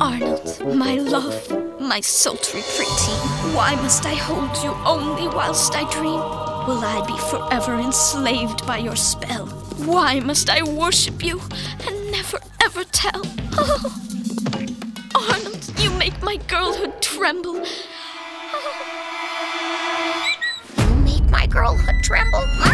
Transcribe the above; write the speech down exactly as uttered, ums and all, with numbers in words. Arnold, my love, my sultry pretty, why must I hold you only whilst I dream? Will I be forever enslaved by your spell? Why must I worship you and never ever tell? Oh, Arnold, you make my girlhood tremble. You make my girlhood tremble?